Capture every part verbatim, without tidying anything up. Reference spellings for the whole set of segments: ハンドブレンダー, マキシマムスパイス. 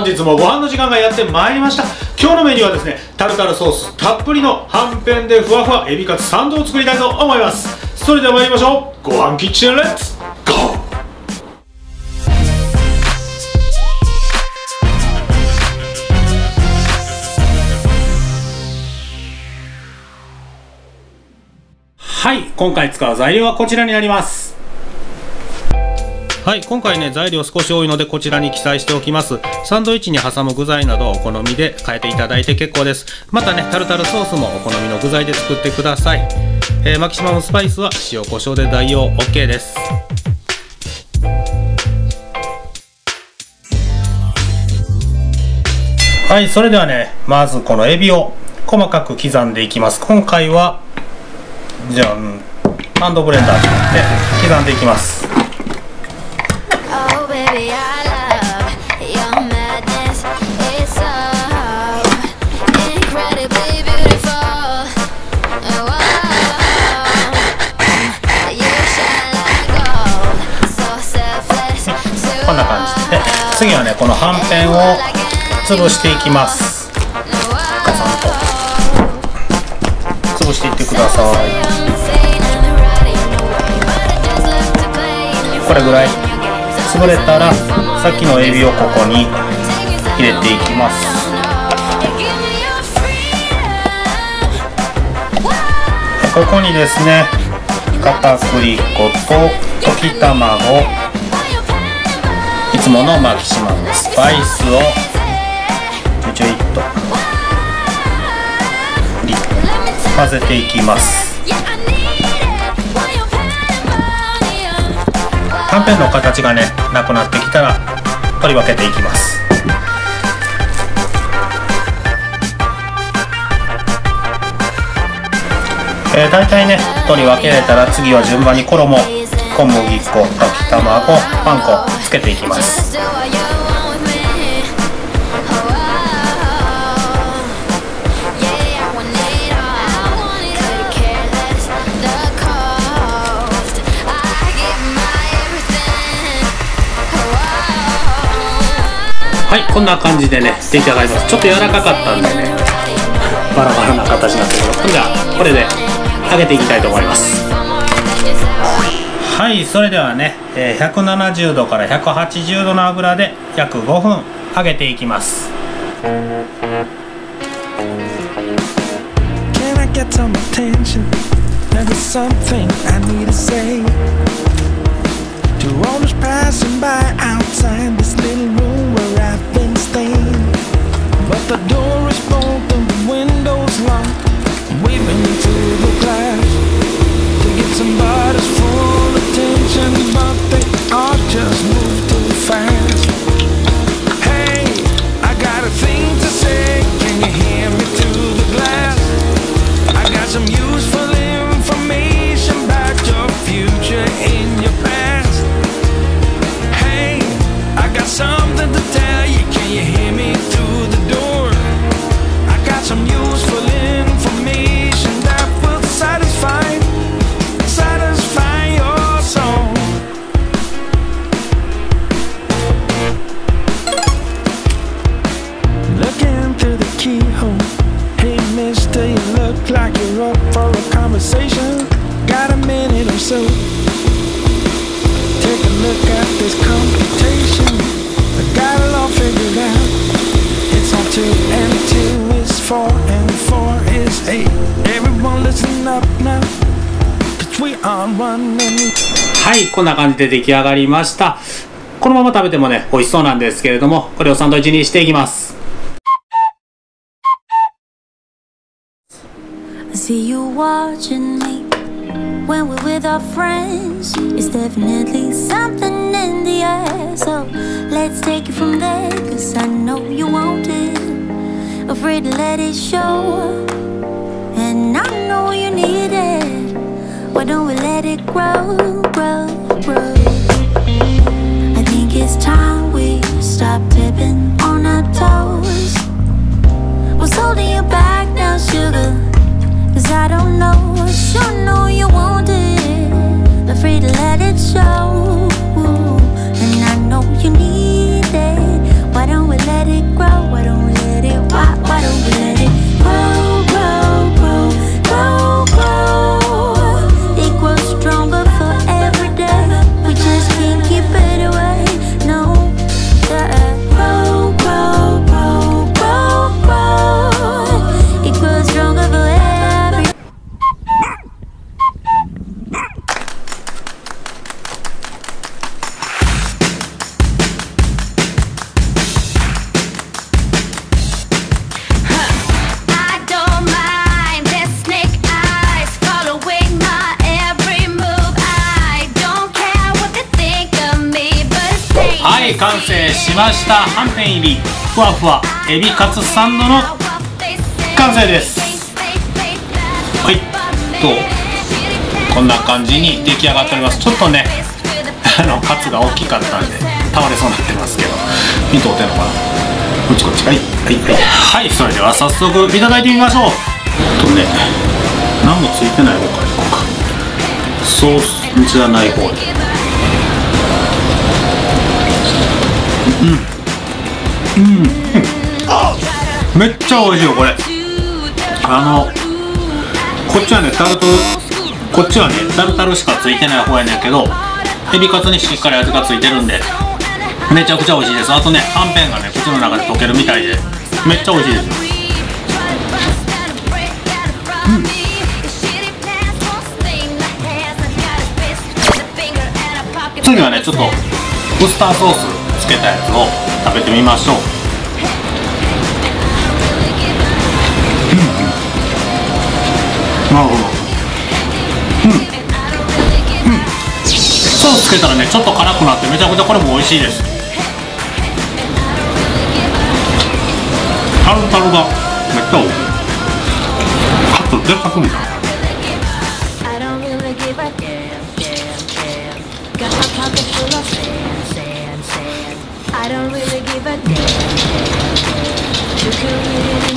本日もご飯の時間がやってまいりました。今日のメニューはですね、タルタルソースたっぷりのはんぺんでふわふわエビカツサンドを作りたいと思います。それでは参りましょう。ご飯キッチンレッツゴー。はい、今回使う材料はこちらになります。はい、今回ね、材料少し多いのでこちらに記載しておきます。サンドイッチに挟む具材などお好みで変えていただいて結構です。またね、タルタルソースもお好みの具材で作ってください。えー、マキシマムスパイスは塩コショウで代用 OK です。はい、それではね、まずこのエビを細かく刻んでいきます。今回はじゃあハンドブレンダーで刻んでいきます。こんな感じで、ね、次はねこのはんぺんを潰していきます。ガサンと潰していってください。これぐらい潰れたらさっきのエビをここに入れていきます。ここにですね、片栗粉と溶き卵、いつものマキシマムスパイスをちょいっと混ぜていきます。はんぺんの形がねなくなってきたら取り分けていきます。えー、だいたいね取り分けれたら次は順番に衣、小麦粉、溶き卵、パン粉つけていきます。はい、こんな感じでね出来上がります。ちょっと柔らかかったんでねバラバラな形になってるけど、じゃあこれで揚げていきたいと思います。はい、それではねひゃくななじゅうどからひゃくはちじゅうどの油で約ごふん揚げていきます。はい、こんな感じで出来上がりました。このまま食べてもね美味しそうなんですけれども、これをサンドイッチにしていきます。Why don't we let it grow, grow, grow? I think it's time we stop tipping on our toes. What's holding you back now, sugar? Cause I don't know, I sure know you want it. Afraid to let it show. And I know you need it. Why don't we let it ました。はんぺん入りふわふわエビカツサンドの完成です。はいとこんな感じに出来上がっております。ちょっとねあのカツが大きかったんで倒れそうになってますけど、見とお手のかな、こっちこっち、はいはいはい、はい、それでは早速いただいてみましょう。とね何もついてない方からいこうか、ソースじゃない方で。うん、うん、うん、めっちゃ美味しいよこれ。あのこっちはねタルトこっちはねタルタルしかついてない方やねんけど、エビカツにしっかり味がついてるんでめちゃくちゃ美味しいです。あとねはんぺんがね口の中で溶けるみたいでめっちゃ美味しいです。うん、次はねちょっとウスターソースつけたやつを食べてみましょう。うん、なるほど。うん、うん、ソースつけたらねちょっと辛くなってめちゃくちゃこれも美味しいです。タルタルがめっちゃ美味しい。カツでかくみたいな。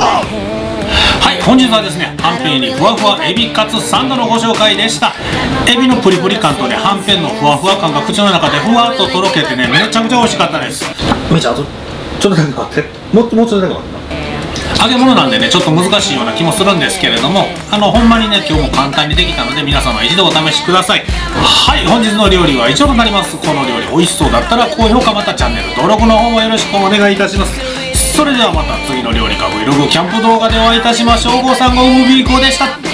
はい、本日はですねはんぺん入りふわふわエビカツサンドのご紹介でした。エビのプリプリ感とねはんぺんのふわふわ感が口の中でふわっととろけてねめちゃくちゃ美味しかったです。めちゃあとちょっとだけ待って、もっともうちょっとだけ待って、揚げ物なんでねちょっと難しいような気もするんですけれども、あのほんまにね今日も簡単にできたので皆様一度お試しください。はい、本日の料理は以上となります。この料理美味しそうだったら高評価またチャンネル登録の方もよろしくお願いいたします。それではまた次の料理か Vlog キャンプ動画でお会いいたしましょう。ご参考無ビーコでした。